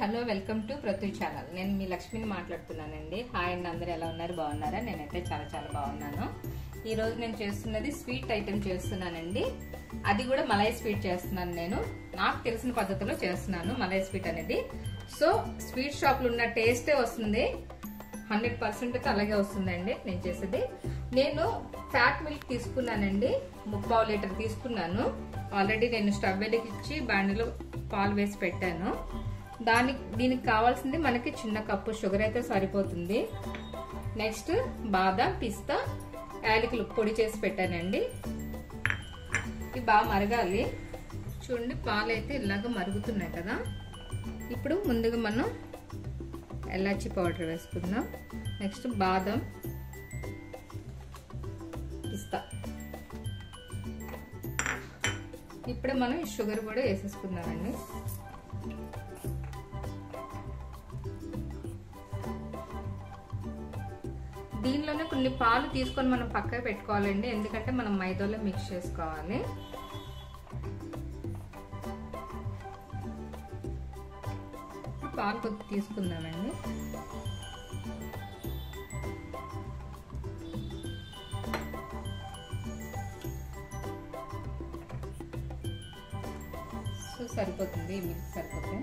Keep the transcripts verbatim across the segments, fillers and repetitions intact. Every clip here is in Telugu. हेलो वेलकम टू प्रथ्यू चैनल नेनु मी लक्ष्मीनी माट्लाडुतुन्नानु हाय अंडी अंदरू एला उन्नारु बागुन्नारा नेनैते चाला चाला बागुन्नानु ई रोजु नेनु चेस्तुन्नदी स्वीट आइटम चेस्तुन्नानु अदी कूडा मलाई स्वीट चेस्तुन्नानु नेनु नाकु तेलिसिन पद्धतिलो चेस्तुन्नानु मलाई स्वीट अनेदी सो स्वीट शॉप लो उन्न टेस्ट वस्तुंदी हंड्रेड परसेंट అలాగే వస్తుందండి నేను చేసేది నేను ఫ్యాట్ మిల్క్ తీసుకున్నానండి ముప్పావు లీటర్ తీసుకున్నాను ఆల్రెడీ నేను స్టవ్ వెలిగించి బాండిలో పాలు వేసి పెట్టాను దానికి దీనికి కావాల్సింది మనకి చిన్న కప్పు షుగర్ అయితే సరిపోతుంది నెక్స్ట్ బాదం పిస్తా యాలకులు పొడి చేసి పెట్టానండి ఇది బాగా మరగాలి చూడండి పాలు అయితే ఇలాగా మరుగుతున్నాయి కదా ఇప్పుడు ముందుగా మనం इलाची पौडर वेसुकुन्ना नेक्स्ट बादाम पिस्ता इप्पुडु मनं शुगर पोडी वेसुकुन्नामंडि దీనిలోనే కొన్ని పాలు తీసుకొని మనం పక్కకు పెట్టుకోవాలండి ఎందుకంటే మనం మైదాలో మిక్స్ చేసుకోవాలి పాలు కొద్ది తీసుకున్నామండి సో సరిపోతుంది మిల్క్ సరిపోతుంది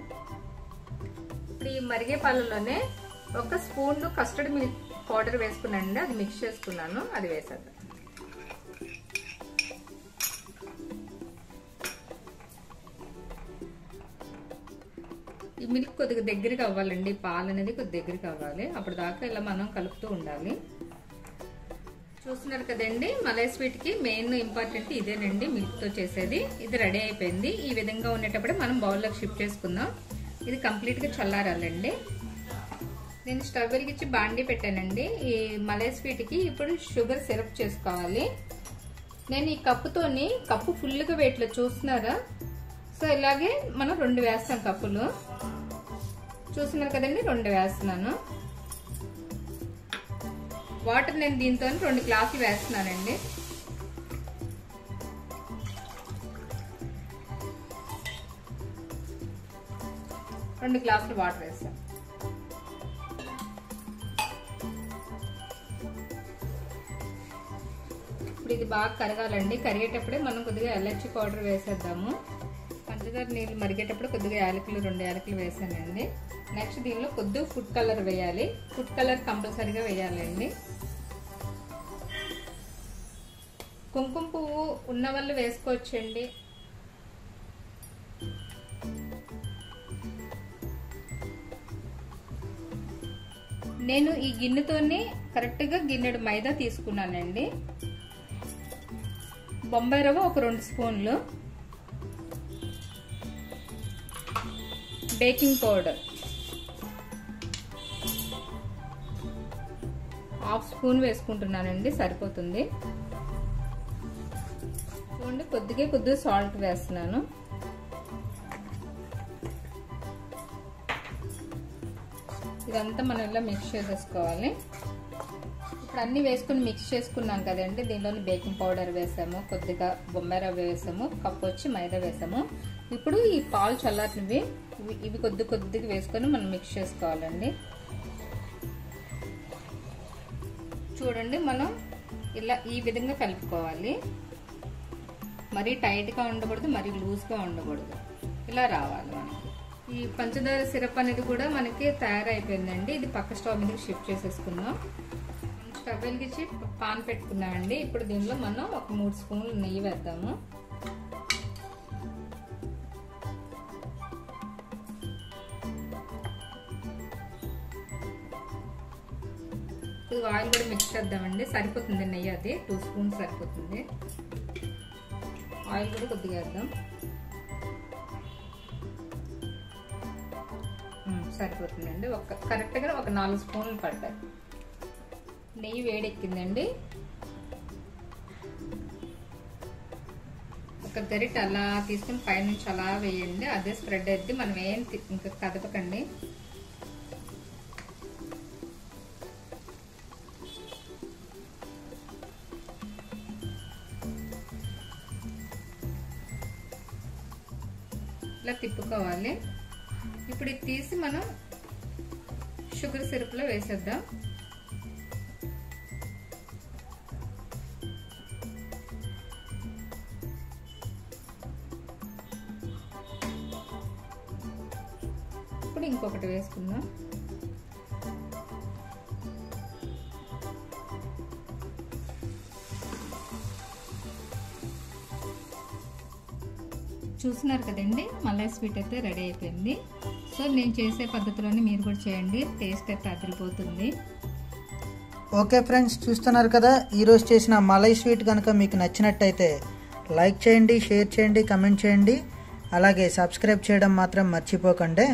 ఇప్పుడు ఈ మరిగే పాలలోనే ఒక స్పూన్ కస్టర్డ్ మిల్క్ పౌడర్ వేసుకున్నానండి అది మిక్స్ చేసుకున్నాను అది వేసాను మిల్క్ కొద్దిగా దగ్గరికి అవ్వాలండి పాలు అనేది కొద్ది దగ్గరికి అవ్వాలి అప్పుడు దాకా ఇలా మనం కలుపుతూ ఉండాలి చూస్తున్నారు కదండి మలై స్వీట్ కి మెయిన్ ఇంపార్టెంట్ ఇదేనండి మిల్క్ తో చేసేది ఇది రెడీ అయిపోయింది ఈ విధంగా ఉన్నప్పుడు మనం బౌల్ లోకి షిఫ్ట్ చేసుకుందాం ఇది కంప్లీట్ గా చల్లారాలండి నేను స్టవ్ వెలిగించి బాండి పెట్టానండి ఈ మలై స్వీట్ కి ఇప్పుడు షుగర్ సిరప్ చేసుకోవాలి నేను ఈ కప్పు తోని కప్పు ఫుల్ గా వేట్ల చూస్తున్నారా సో ఇలాగే మనం రెండు వేస్తాం కప్పులు చూస్తున్నారు కదండి రెండు వేస్తున్నాను వాటర్ నేను దీంతో రెండు గ్లాసులు వేస్తున్నానండి రెండు గ్లాసులు వాటర్ వేస్తాను ఇప్పుడు ఇది బాగా కరగాలండి కరిగేటప్పుడే మనం కొద్దిగా ఎలాచి పౌడర్ వేసేద్దాము పంచదార నీళ్ళు మరిగేటప్పుడు కొద్దిగా యాలకులు రెండు యాలకులు వేసానండి నెక్స్ట్ దీనిలో కొద్దిగా ఫుడ్ కలర్ వేయాలి ఫుడ్ కలర్ కంపల్సరీగా వేయాలండి కుంకుమ పువ్వు ఉన్న వాళ్ళు వేసుకోవచ్చండి నేను ఈ గిన్నెతోనే కరెక్ట్ గా గిన్నెడు మైదా తీసుకున్నానండి బొంబాయి రవ్వ ఒక రెండు స్పూన్లు बेकिंग पाउडर हाफ स्पून వేసుకుంటున్నానండి సరిపోతుంది చూడండి కొద్దిగా కొద్దిగా సాల్ట్ వేస్తున్నాను ఇదంతా మనం ఇలా మిక్స్ చేసుకోవాలి ఇప్పుడు అన్ని వేసుకొని మిక్స్ చేసుకున్నాం కదండి దీనిలోని బేకింగ్ పౌడర్ వేసాము కొద్దిగా బొంబాయి రవ్వ వేసాము కప్పు వచ్చి మైదా వేసాము ఇప్పుడు ఈ పాలు చల్లారినవి ఇవి కొద్ది కొద్దిగా వేసుకొని మనం మిక్స్ చేసుకోవాలండి చూడండి మనం ఇలా ఈ విధంగా కలుపుకోవాలి మరీ టైట్గా ఉండకూడదు మరీ లూజ్గా ఉండకూడదు ఇలా రావాలి మనకి ఈ పంచదార సిరప్ అనేది కూడా మనకి తయారైపోయిందండి ఇది పక్క స్టవ్ మీద షిఫ్ట్ చేసేసుకుందాం స్టవ్ వెలిగించి పాన్ పెట్టుకున్నామండి ఇప్పుడు దీనిలో మనం ఒక మూడు స్పూన్లు నెయ్యి వేద్దాము ఆయిల్ కూడా మిక్స్ చేద్దామండి సరిపోతుంది నెయ్యి అది టూ స్పూన్స్ సరిపోతుంది ఆయిల్ కూడా కొద్దిగా వేద్దాం సరిపోతుందండి ఒక కరెక్ట్గా ఒక నాలుగు స్పూన్లు పడ్డాయి నెయ్యి వేడెక్కిందండి ఒక గరిట అలా తీసుకుని పైనుంచి అలా వేయండి అదే స్ప్రెడ్ అయితే మనం ఏం ఇంకా కదపకండి ఇలా తిప్పుకోవాలి ఇప్పుడు ఇది తీసి మనం షుగర్ సిరప్ లో వేసేద్దాం. ఇప్పుడు ఇంకొకటి వేసుకుందాం. చూస్తున్నారు కదండి, మలై స్వీట్ అయితే రెడీ అయిపోయింది. సో నేను చేసే పద్ధతిలోనే మీరు కూడా చేయండి, టేస్ట్ అయితే అదిరిపోతుంది. ఓకే ఫ్రెండ్స్, చూస్తున్నారు కదా ఈరోజు చేసిన మలై స్వీట్ కనుక మీకు నచ్చినట్టయితే లైక్ చేయండి, షేర్ చేయండి, కమెంట్ చేయండి, అలాగే సబ్స్క్రైబ్ చేయడం మాత్రం మర్చిపోకండి.